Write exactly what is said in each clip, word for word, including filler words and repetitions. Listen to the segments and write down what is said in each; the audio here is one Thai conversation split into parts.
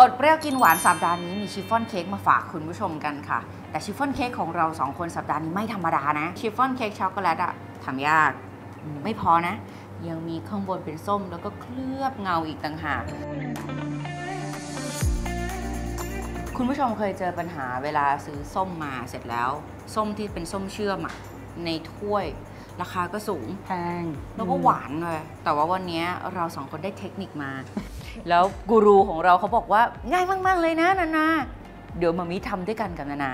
อดเปรี้ยวกินหวานสัปดาห์นี้มีชิฟฟ่อนเค้กมาฝากคุณผู้ชมกันค่ะแต่ชิฟฟ่อนเค้กของเราสองคนสัปดาห์นี้ไม่ธรรมดานะชิฟฟ่อนเค้กช็อกโกแลตอะทำยากไม่พอนะยังมีข้างบนเป็นส้มแล้วก็เคลือบเงาอีกต่างหากคุณผู้ชมเคยเจอปัญหาเวลาซื้อส้มมาเสร็จแล้วส้มที่เป็นส้มเชื่อมอะในถ้วยราคาก็สูงแพงแล้วก็หวานเลยแต่ว่าวันนี้เราสองคนได้เทคนิคมาแล้วกูรูของเราเขาบอกว่าง่ายมากๆเลยนะนานาเดี๋ยวมามิทำด้วยกันกับนานา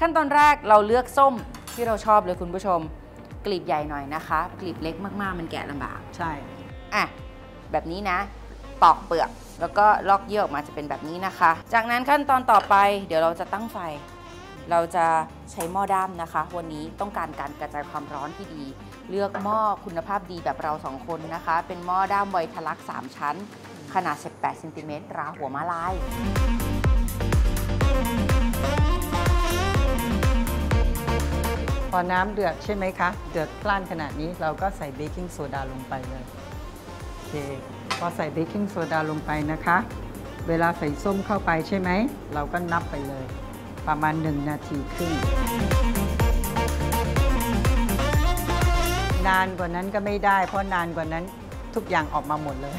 ขั้นตอนแรกเราเลือกส้มที่เราชอบเลยคุณผู้ชมกลีบใหญ่หน่อยนะคะกลีบเล็กมากๆมันแกะลำบากใช่อ่ะแบบนี้นะปอกเปลือกแล้วก็ลอกเยื่อออกมาจะเป็นแบบนี้นะคะจากนั้นขั้นตอนต่อไปเดี๋ยวเราจะตั้งไฟเราจะใช้หม้อด้ามนะคะวันนี้ต้องการการกระจายความร้อนที่ดีเลือกหม้อคุณภาพดีแบบเราสองคนนะคะเป็นหม้อด้ามไวทลักสามชั้นขนาดสิบแปดเซนติเมตรราหัวม้าลายพอน้ำเดือดใช่ไหมคะเดือดพล่านขนาดนี้เราก็ใส่เบกกิ้งโซดาลงไปเลยโอเคพอใส่เบกกิ้งโซดาลงไปนะคะเวลาใส่ส้มเข้าไปใช่ไหมเราก็นับไปเลยประมาณหนึ่งนาทีครึ่งนานกว่านั้นก็ไม่ได้เพราะนานกว่านั้นทุกอย่างออกมาหมดเลย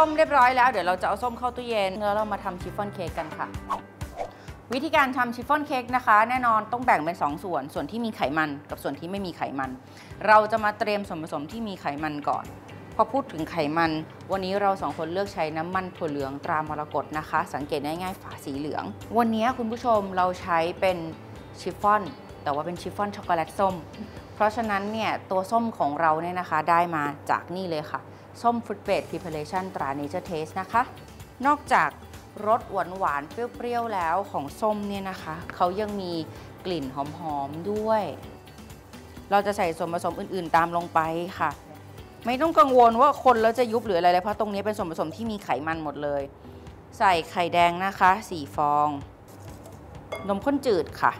ส้มเรียบร้อยแล้วเดี๋ยวเราจะเอาส้มเข้าตู้เย็นแล้วเรามาทำชิฟฟ่อนเค้กกันค่ะวิธีการทำชิฟฟ่อนเค้กนะคะแน่นอนต้องแบ่งเป็นสองส่วนส่วนที่มีไขมันกับส่วนที่ไม่มีไขมันเราจะมาเตรียมส่วนผสมที่มีไขมันก่อนพอพูดถึงไขมันวันนี้เราสองคนเลือกใช้น้ำมันถั่วเหลืองตรามรกตนะคะสังเกตได้ง่ายฝาสีเหลืองวันนี้คุณผู้ชมเราใช้เป็นชิฟฟ่อนแต่ว่าเป็นชิฟฟ่อนช็อกโกแลตส้มเพราะฉะนั้นเนี่ยตัวส้มของเราเนี่ยนะคะได้มาจากนี่เลยค่ะส้มฟรุตเบสพรีพาเรชั่นตราเนเจอร์เทสนะคะนอกจากรสหวานหวานเปรี้ยวๆแล้วของส้มเนี่ยนะคะเขายังมีกลิ่นหอมๆด้วยเราจะใส่ส่วนผสมอื่นๆตามลงไปค่ะไม่ต้องกังวลว่าคนแล้วจะยุบหรืออะไรเลยเพราะตรงนี้เป็นส่วนผสมที่มีไขมันหมดเลยใส่ไข่แดงนะคะสี่ฟองนมข้นจืดค่ะ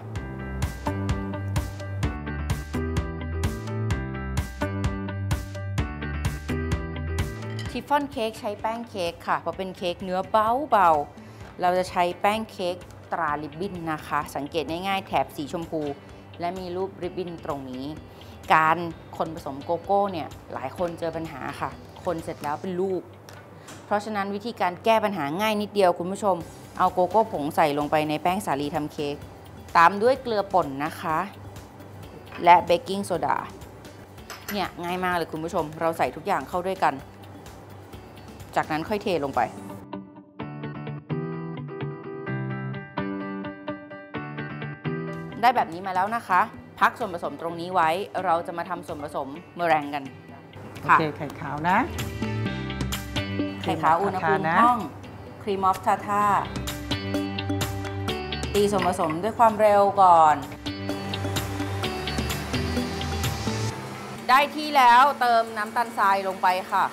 ชิฟฟ่อนเค้กใช้แป้งเค้กค่ะเพราะเป็นเค้กเนื้อเบาๆเราจะใช้แป้งเค้กตราริบบิ้นนะคะสังเกตง่ายๆแถบสีชมพูและมีรูปริบบิ้นตรงนี้การคนผสมโกโก้เนี่ยหลายคนเจอปัญหาค่ะคนเสร็จแล้วเป็นลูกเพราะฉะนั้นวิธีการแก้ปัญหาง่ายนิดเดียวคุณผู้ชมเอาโกโก้ผงใส่ลงไปในแป้งสาลีทำเค้กตามด้วยเกลือป่นนะคะและเบกกิ้งโซดาเนี่ยง่ายมากเลยคุณผู้ชมเราใส่ทุกอย่างเข้าด้วยกันจากนั้นค่อยเทลงไปได้แบบนี้มาแล้วนะคะพักส่วนผสมตรงนี้ไว้เราจะมาทำส่วนผสมเมอแรงกันค่ะโอเคไข่ขาวนะไข่ขาวอุณหภูมิห้องครีมอฟทาทาตีส่วนผสมด้วยความเร็วก่อนได้ที่แล้วเติมน้ำตาลทรายลงไปค่ะ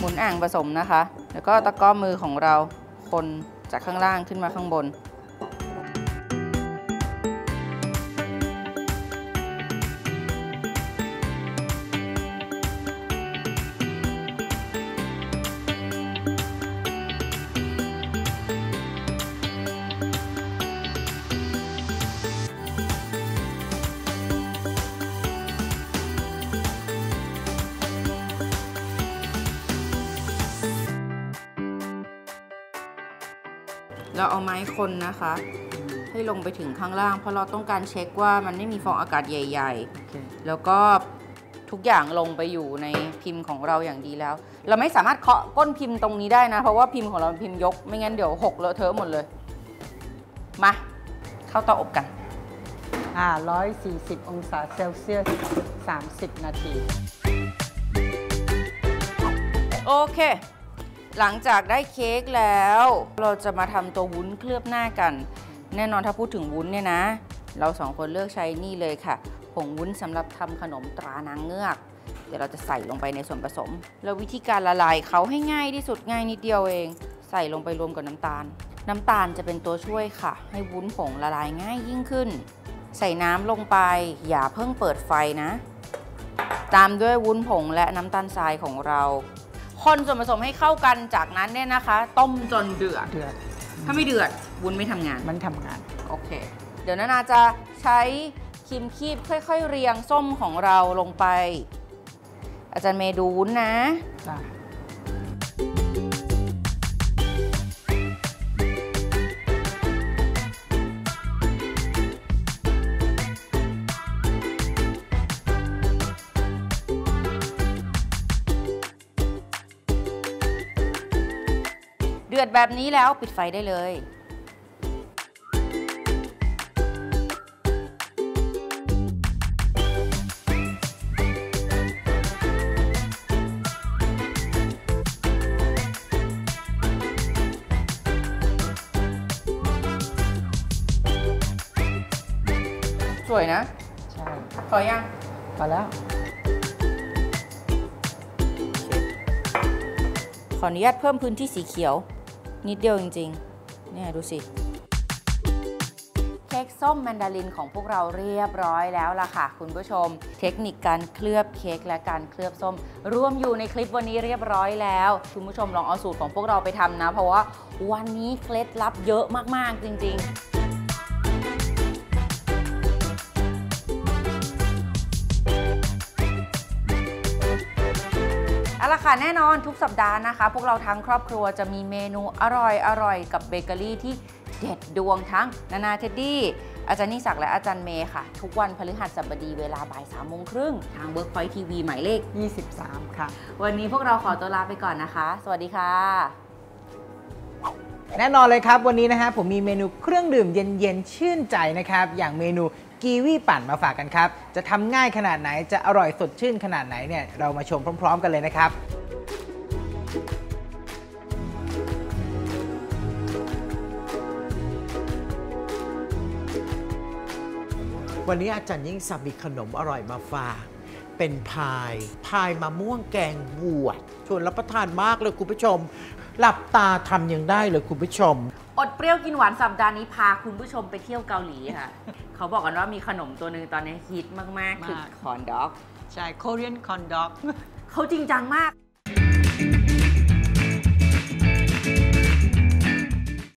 หมุนอ่างผสมนะคะแล้วก็ตะกร้อมือของเราคนจากข้างล่างขึ้นมาข้างบนเราเอาไม้คนนะคะให้ลงไปถึงข้างล่างเพราะเราต้องการเช็คว่ามันไม่มีฟองอากาศใหญ่ๆ Okay. แล้วก็ ทุกอย่างลงไปอยู่ในพิมพ์ของเราอย่างดีแล้วเราไม่สามารถเคาะก้นพิมพ์ตรงนี้ได้นะเพราะว่าพิมพ์ของเราพิมพ์ยกไม่งั้นเดี๋ยวหกเลอะเทอะหมดเลยมาเข้าเตาอบกันอ่าหนึ่งร้อยสี่สิบองศาเซลเซียสสามสิบนาทีโอเคหลังจากได้เค้กแล้วเราจะมาทำตัววุ้นเคลือบหน้ากันแน่นอนถ้าพูดถึงวุ้นเนี่ยนะเราสองคนเลือกใช้นี่เลยค่ะผงวุ้นสำหรับทำขนมตรานางเงือกเดี๋ยวเราจะใส่ลงไปในส่วนผสมแล้ววิธีการละลายเขาให้ง่ายที่สุดง่ายนิดเดียวเองใส่ลงไปรวมกับน้ำตาลน้ำตาลจะเป็นตัวช่วยค่ะให้วุ้นผงละลายง่ายยิ่งขึ้นใส่น้ำลงไปอย่าเพิ่งเปิดไฟนะตามด้วยวุ้นผงและน้ำตาลทรายของเราคนส่วนผสมให้เข้ากันจากนั้นเนี่ยนะคะต้มจนเดือดเดือดถ้าไม่เดือดวุ้นไม่ทำงานมันทำงานโอเคเดี๋ยวนานาจะใช้ครีมคีบค่อยๆเรียงส้มของเราลงไปอาจารย์เมย์ดูวุ้นนะเดือดแบบนี้แล้วปิดไฟได้เลยสวยนะใช่พอยังพอแล้วขออนุญาตเพิ่มพื้นที่สีเขียวนิดเดียวจริงๆเนี่ยดูสิเค้กส้มแมนดารินของพวกเราเรียบร้อยแล้วล่ะค่ะคุณผู้ชมเทคนิคการเคลือบเค้กและการเคลือบส้มรวมอยู่ในคลิปวันนี้เรียบร้อยแล้วคุณผู้ชมลองเอาสูตรของพวกเราไปทำนะเพราะว่าวันนี้เคล็ดลับเยอะมากๆจริงๆค่ะแน่นอนทุกสัปดาห์นะคะพวกเราทั้งครอบครัวจะมีเมนูอร่อยอร่อยกับเบเกอรี่ที่เด็ดดวงทั้งนานาเทดดี้อาจารย์นิสักและอาจารย์เมย์ค่ะทุกวันพฤหัสบดีเวลาบ่ายสามโมงครึ่งทาง Workpoint ที วี หมายเลขยี่สิบสามค่ะวันนี้พวกเราขอตัวลาไปก่อนนะคะสวัสดีค่ะแน่นอนเลยครับวันนี้นะฮะผมมีเมนูเครื่องดื่มเย็นๆชื่นใจนะครับอย่างเมนูกีวีปั่นมาฝากกันครับจะทำง่ายขนาดไหนจะอร่อยสดชื่นขนาดไหนเนี่ยเรามาชมพร้อมๆกันเลยนะครับวันนี้อาจารย์ยิ่งศักดิ์มีขนมอร่อยมาฝากเป็นพายพายมะม่วงแกงบวชชวนรับประทานมากเลยคุณผู้ชมหลับตาทำยังได้เลยคุณผู้ชมอดเปรี้ยวกินหวานสัปดาห์นี้พาคุณผู้ชมไปเที่ยวเกาหลีค่ะ เขาบอกกันว่ามีขนมตัวหนึ่งตอนนี้ฮิตมากๆคือคอนด็อกใช่ Korean คอนด็อก เขาจริงจังมาก